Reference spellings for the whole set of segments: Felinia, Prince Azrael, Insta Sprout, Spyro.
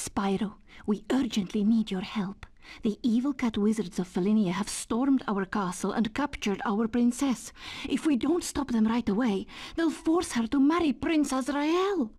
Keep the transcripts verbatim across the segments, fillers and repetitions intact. Spyro, we urgently need your help. The evil cat wizards of Felinia have stormed our castle and captured our princess. If we don't stop them right away, they'll force her to marry Prince Azrael.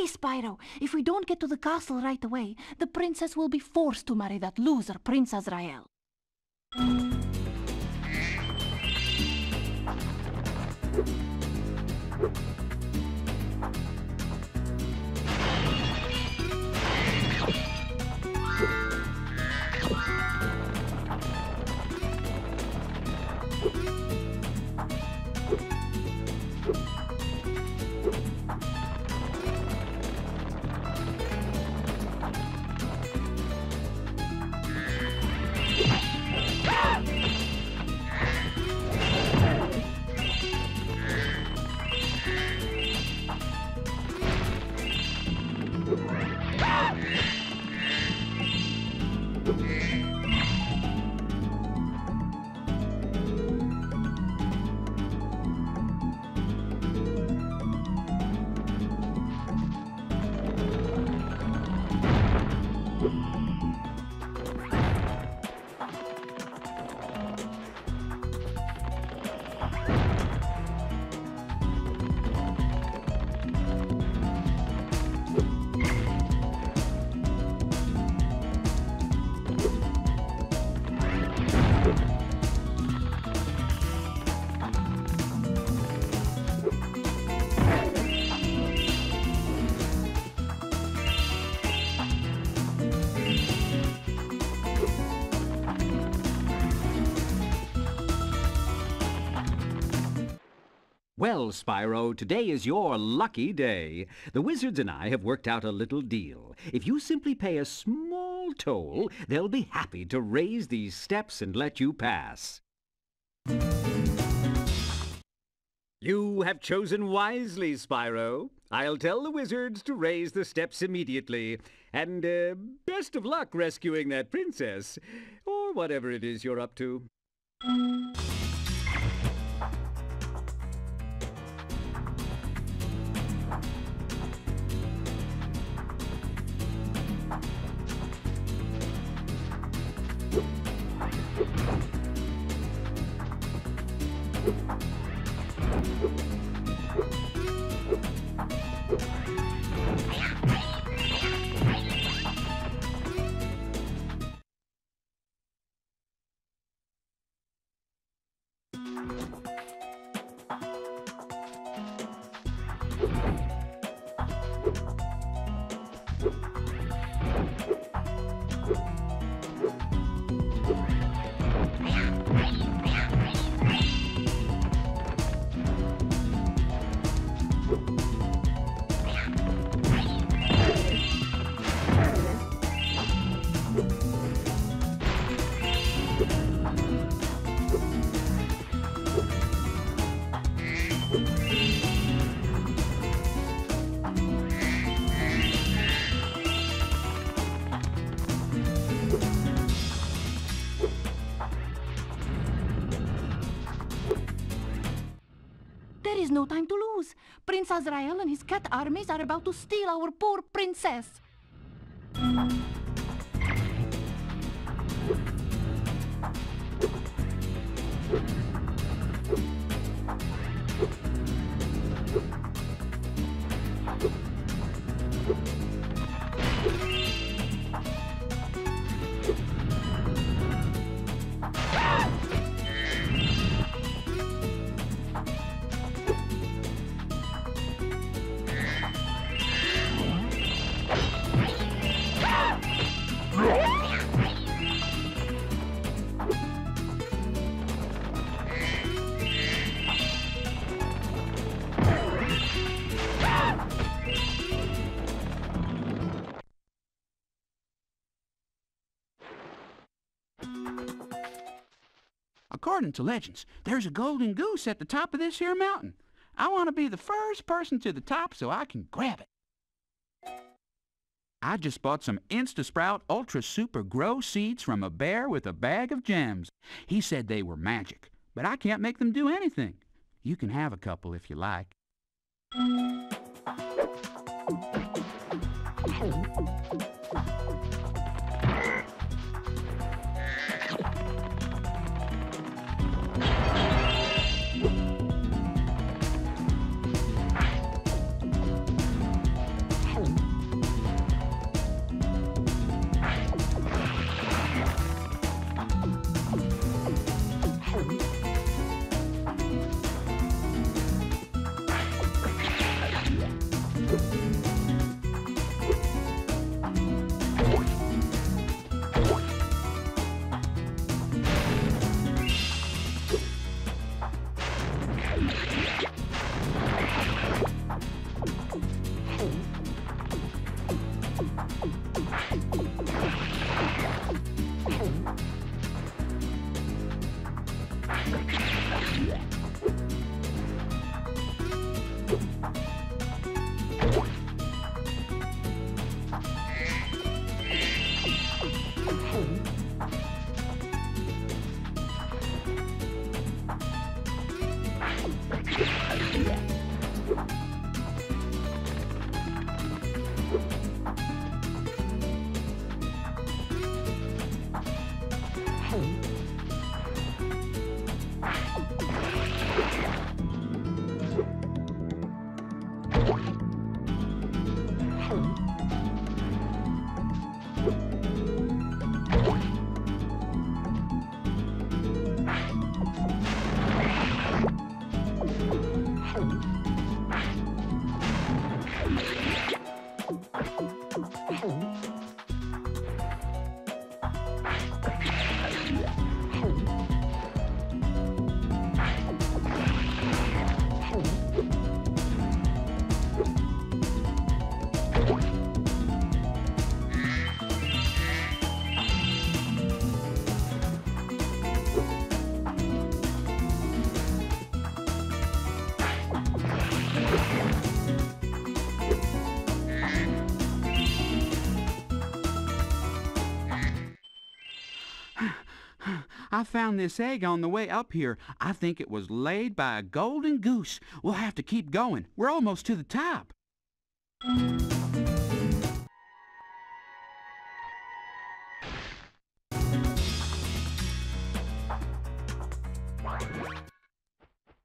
Spyro, if we don't get to the castle right away, the princess will be forced to marry that loser, Prince Azrael. Well, Spyro, today is your lucky day. The wizards and I have worked out a little deal. If you simply pay a small toll, they'll be happy to raise these steps and let you pass. You have chosen wisely, Spyro. I'll tell the wizards to raise the steps immediately. And uh, best of luck rescuing that princess, or whatever it is you're up to. There is no time to lose. Prince Azrael and his cat armies are about to steal our poor princess. According to legends, there's a golden goose at the top of this here mountain. I want to be the first person to the top so I can grab it. I just bought some Insta Sprout Ultra Super Grow seeds from a bear with a bag of gems. He said they were magic, but I can't make them do anything. You can have a couple if you like. I found this egg on the way up here. I think it was laid by a golden goose. We'll have to keep going. We're almost to the top.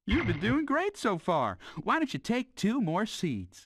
You've been doing great so far. Why don't you take two more seeds?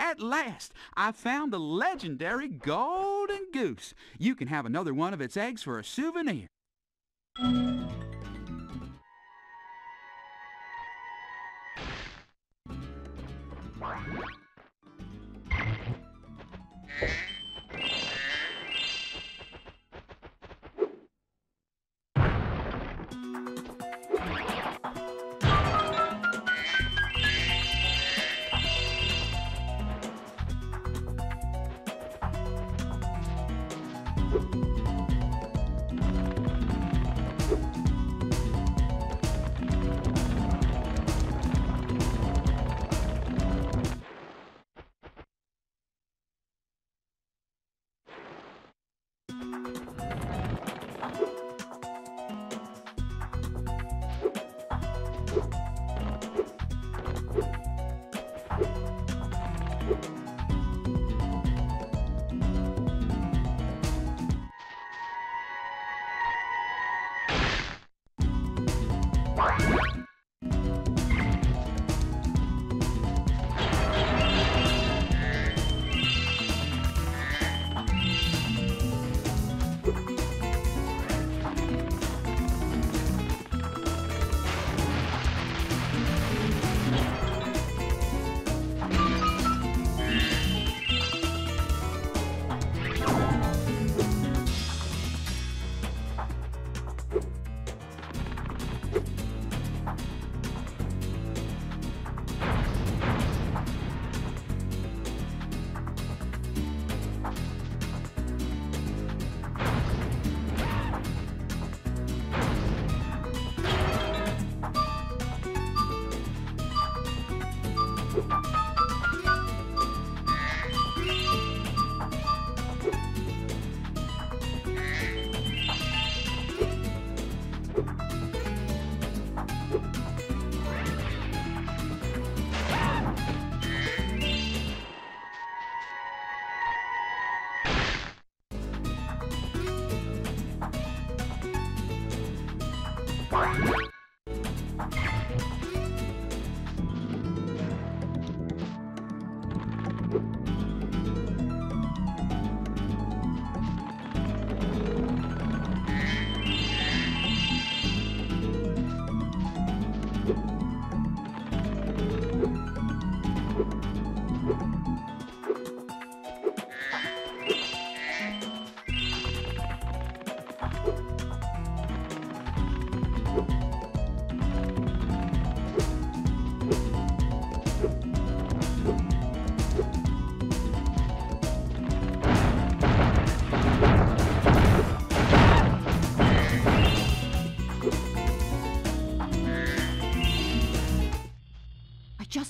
At last, I found the legendary golden goose. You can have another one of its eggs for a souvenir.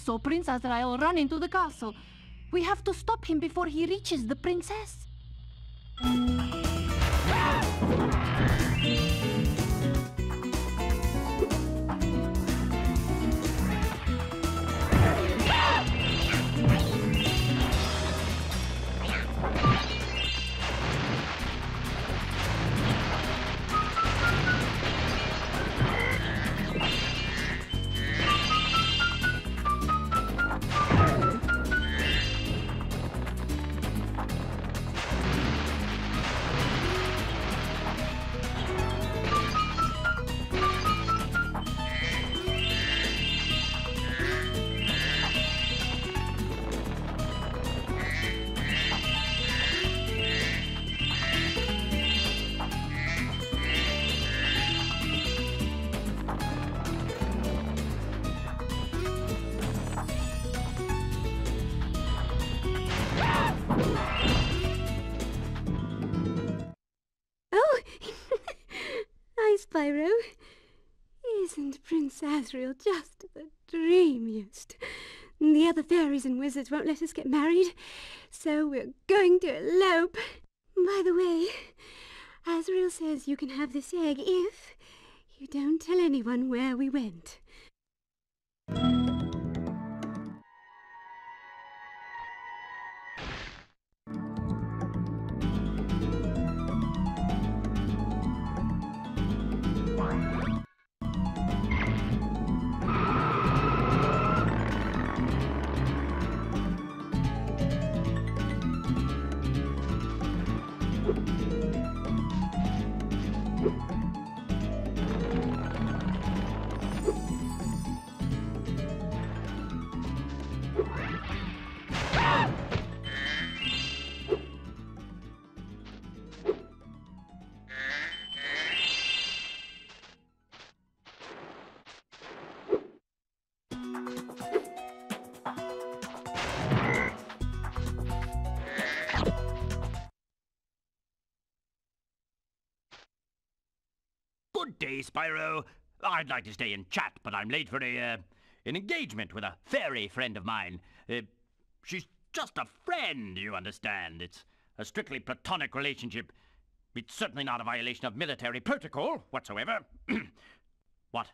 So Prince Azrael run into the castle. We have to stop him before he reaches the princess. Spyro, isn't Prince Azrael just the dreamiest? The other fairies and wizards won't let us get married, so we're going to elope. By the way, Azrael says you can have this egg if you don't tell anyone where we went. Good day, Spyro. I'd like to stay and chat, but I'm late for a, uh, an engagement with a fairy friend of mine. Uh, she's just a friend, you understand. It's a strictly platonic relationship. It's certainly not a violation of military protocol whatsoever. What?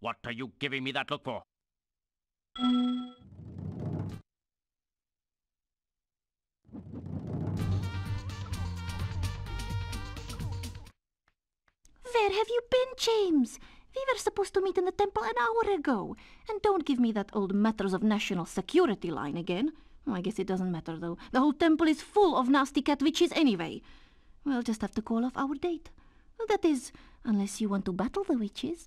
What are you giving me that look for? Where have you been, James? We were supposed to meet in the temple an hour ago. And don't give me that old matters of national security line again. Oh, I guess it doesn't matter, though. The whole temple is full of nasty cat witches anyway. We'll just have to call off our date. That is, unless you want to battle the witches.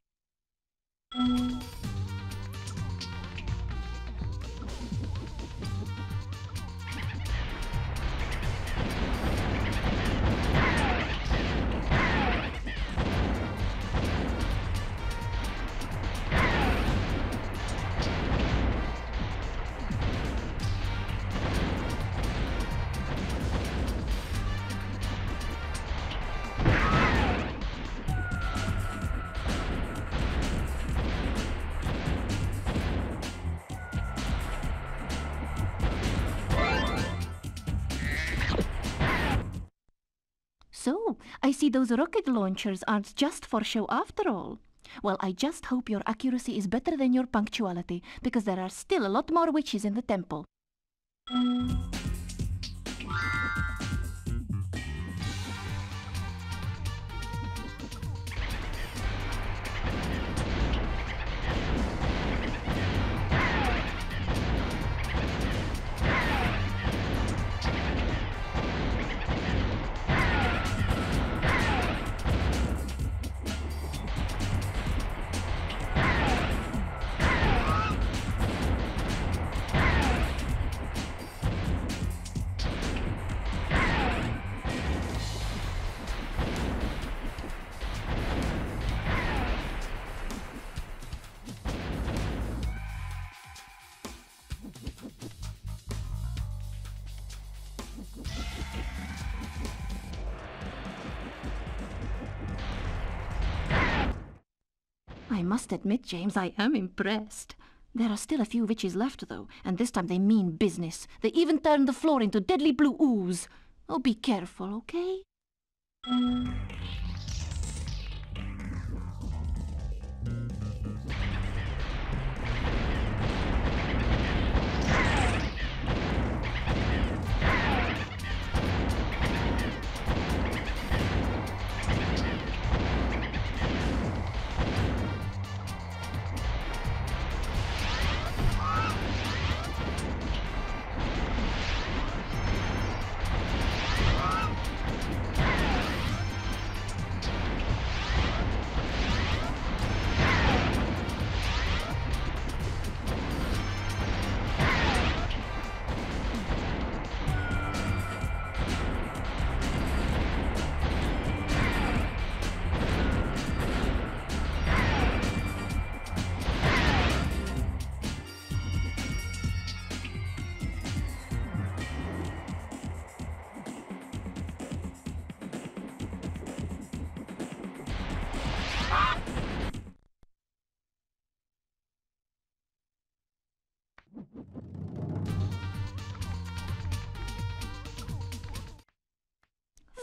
So, I see those rocket launchers aren't just for show after all. Well, I just hope your accuracy is better than your punctuality, because there are still a lot more witches in the temple. I must admit, James, I am impressed. There are still a few witches left, though, and this time they mean business. They even turned the floor into deadly blue ooze. Oh, be careful, okay?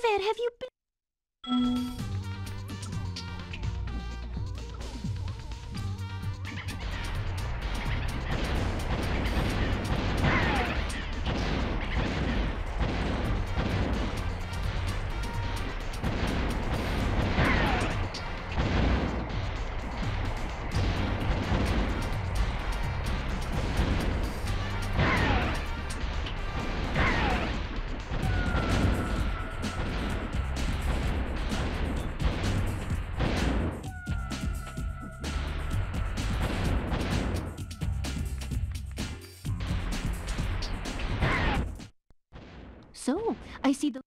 Where have you been? So, I see the...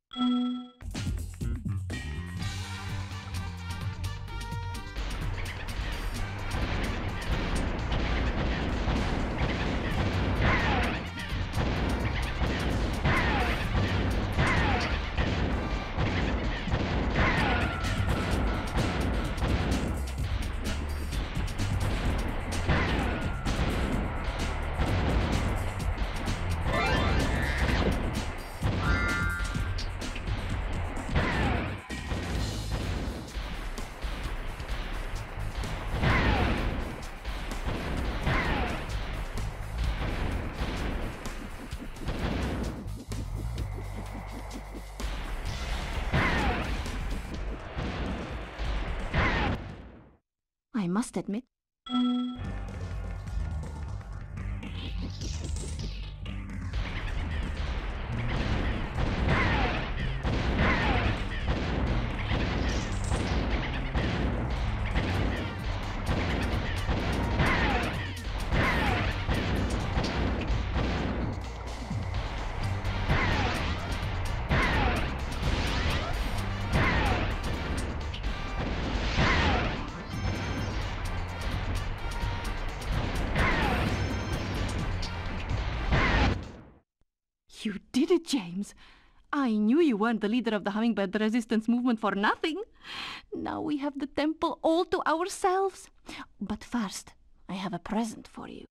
I must admit. You did it, James. I knew you weren't the leader of the Hummingbird Resistance Movement for nothing. Now we have the temple all to ourselves. But first, I have a present for you.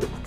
You